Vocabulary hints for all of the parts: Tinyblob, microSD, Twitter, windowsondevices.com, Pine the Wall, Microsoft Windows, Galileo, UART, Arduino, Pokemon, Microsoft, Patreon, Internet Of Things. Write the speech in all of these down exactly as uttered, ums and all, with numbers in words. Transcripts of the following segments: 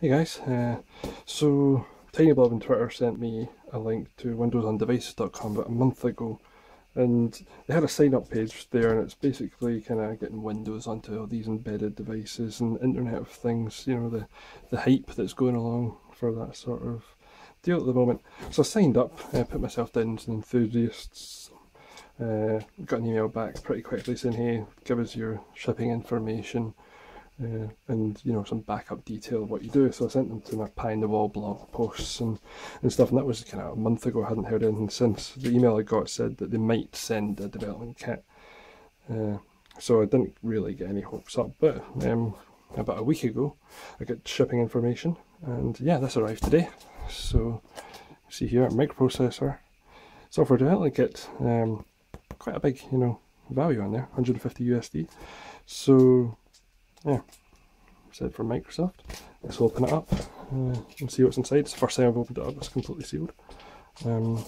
Hey guys, uh, so TinyBlab on Twitter sent me a link to windows on devices dot com about a month ago, and they had a sign up page there, and it's basically kind of getting Windows onto all these embedded devices and Internet of Things, you know, the, the hype that's going along for that sort of deal at the moment. So I signed up, I put myself down as an enthusiast, uh, got an email back pretty quickly saying, hey, give us your shipping information. Uh, and you know, some backup detail of what you do. So I sent them to my Pine the Wall blog posts and, and stuff, and that was kind of a month ago. I hadn't heard anything since. The email I got said that they might send a development kit, uh, so I didn't really get any hopes up, but um, about a week ago I got shipping information, and yeah, this arrived today. So see here, microprocessor, software development kit, um, quite a big, you know, value on there, one hundred fifty U S D. So yeah, said from Microsoft. Let's open it up uh, and see what's inside. It's the first time I've opened it up, it's completely sealed. Um,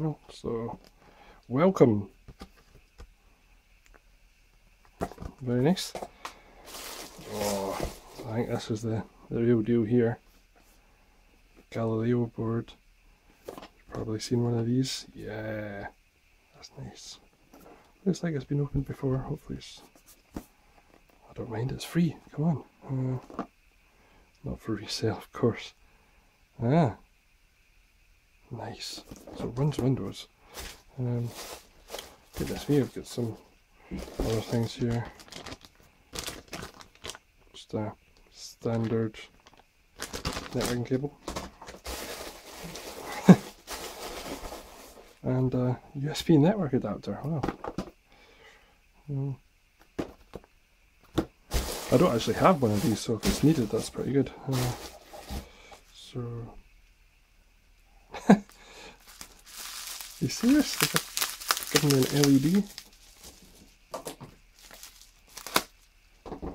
Well, so welcome. Very nice. Oh, I think this is the, the real deal here. Galileo board. You've probably seen one of these. Yeah, that's nice. Looks like it's been opened before. Hopefully it's... I don't mind, it's free. Come on. Uh, not for resale, of course. Ah. Nice. So it runs Windows. Um, goodness me, I've got some other things here. Just a standard networking cable. And a U S B network adapter. Wow. Um, I don't actually have one of these, so if it's needed, that's pretty good. Uh, so... You see this? They're giving me an L E D.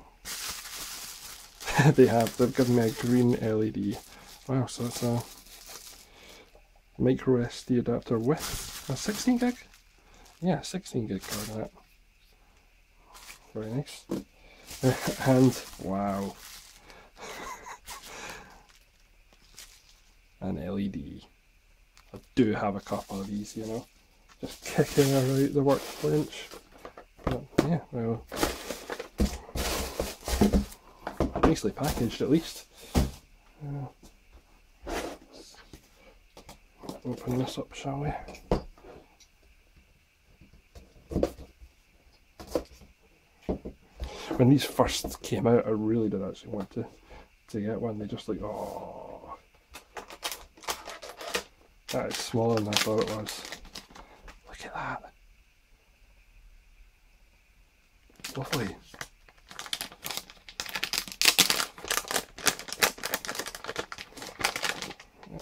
They have, they've given me a green L E D. Wow, so it's a micro S D adapter with a sixteen gig? Yeah, sixteen gig card in it. Very nice. And, wow. An L E D. I do have a couple of these, you know, just kicking around the workbench. But yeah, well, nicely packaged at least. Uh, open this up, shall we? When these first came out, I really did actually want to to get one. They just like, oh. That is smaller than I thought it was. Look at that. Lovely. Oh,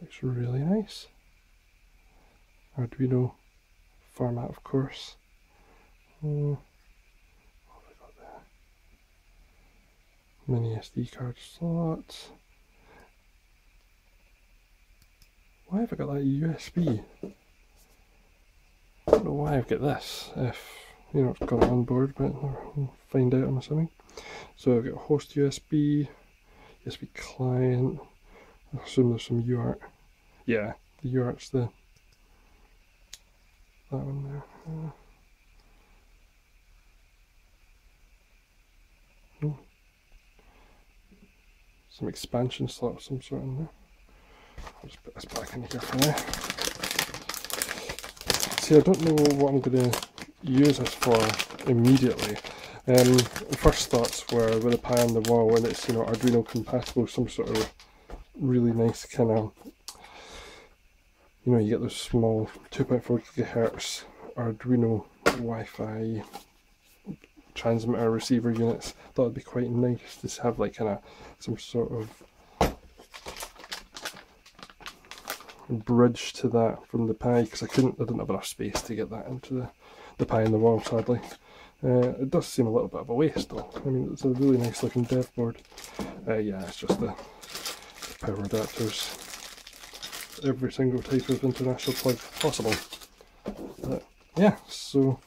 looks really nice. Arduino format, of course. Mm. What have we got there? Mini S D card slot. Why have I got that U S B? I don't know why I've got this, if you know it's got it on board, but I'll find out, I'm assuming. So I've got host U S B, U S B client, I assume there's some U A R T. Yeah, the U A R T's the that one there. Uh, oh. Some expansion slot of some sort in there. I'll just put this back in here for now. See, I don't know what I'm going to use this for immediately. Um, first thoughts were with a pie on the wall, and it's, you know, Arduino compatible, some sort of really nice kind of, you know, you get those small two point four gigahertz Arduino Wi-Fi transmitter receiver units. That would be quite nice to have, like, kind of some sort of bridge to that from the Pi, because I couldn't, I didn't have enough space to get that into the, the Pi in the wall, sadly. Uh, it does seem a little bit of a waste though. I mean, it's a really nice looking dev board. Uh, yeah, it's just the power adapters. Every single type of international plug possible. But yeah, so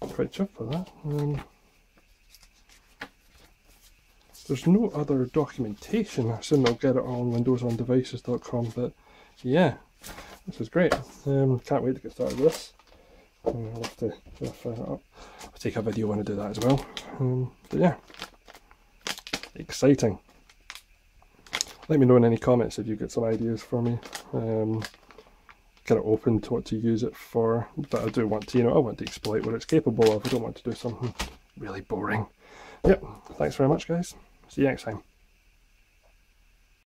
quite chuffed for that. Um, there's no other documentation. I assume I'll get it on windows on devices dot com, but yeah, this is great. Um, can't wait to get started with this. Um, I'll have to I'll fire it up. I'll take a video when I do that as well. Um, but yeah, exciting. Let me know in any comments if you get some ideas for me. Um, get it open to what to use it for, but I do want to, you know, I want to exploit what it's capable of. I don't want to do something really boring. Yep, thanks very much guys, see you next time.